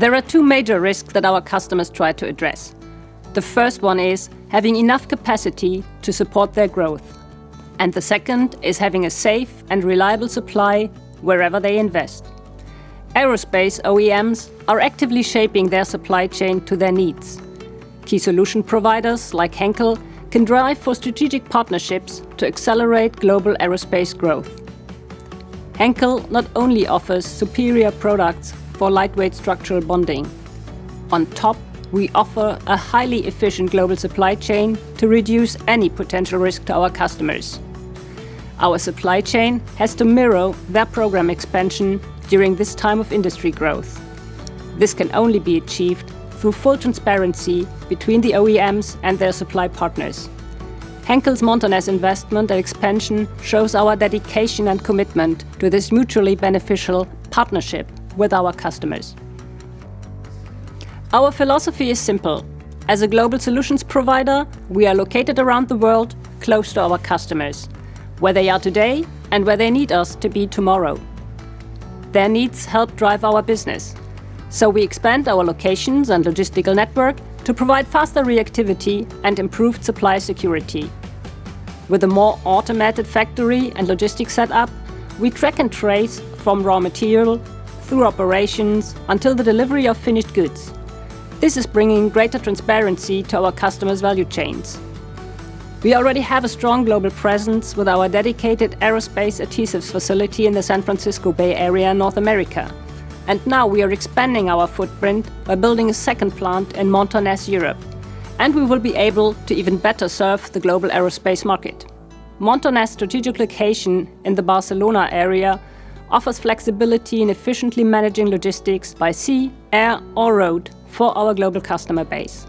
There are two major risks that our customers try to address. The first one is having enough capacity to support their growth. And the second is having a safe and reliable supply wherever they invest. Aerospace OEMs are actively shaping their supply chain to their needs. Key solution providers like Henkel can drive for strategic partnerships to accelerate global aerospace growth. Henkel not only offers superior products for lightweight structural bonding. On top, we offer a highly efficient global supply chain to reduce any potential risk to our customers. Our supply chain has to mirror their program expansion during this time of industry growth. This can only be achieved through full transparency between the OEMs and their supply partners. Henkel's Montanese investment and expansion shows our dedication and commitment to this mutually beneficial partnership with our customers. Our philosophy is simple. As a global solutions provider, we are located around the world, close to our customers, where they are today and where they need us to be tomorrow. Their needs help drive our business. So we expand our locations and logistical network to provide faster reactivity and improved supply security. With a more automated factory and logistics setup, we track and trace from raw material through operations until the delivery of finished goods. This is bringing greater transparency to our customers' value chains. We already have a strong global presence with our dedicated aerospace adhesives facility in the San Francisco Bay Area, North America. And now we are expanding our footprint by building a second plant in Montanese, Europe. And we will be able to even better serve the global aerospace market. Montanese's strategic location in the Barcelona area offers flexibility in efficiently managing logistics by sea, air or road for our global customer base.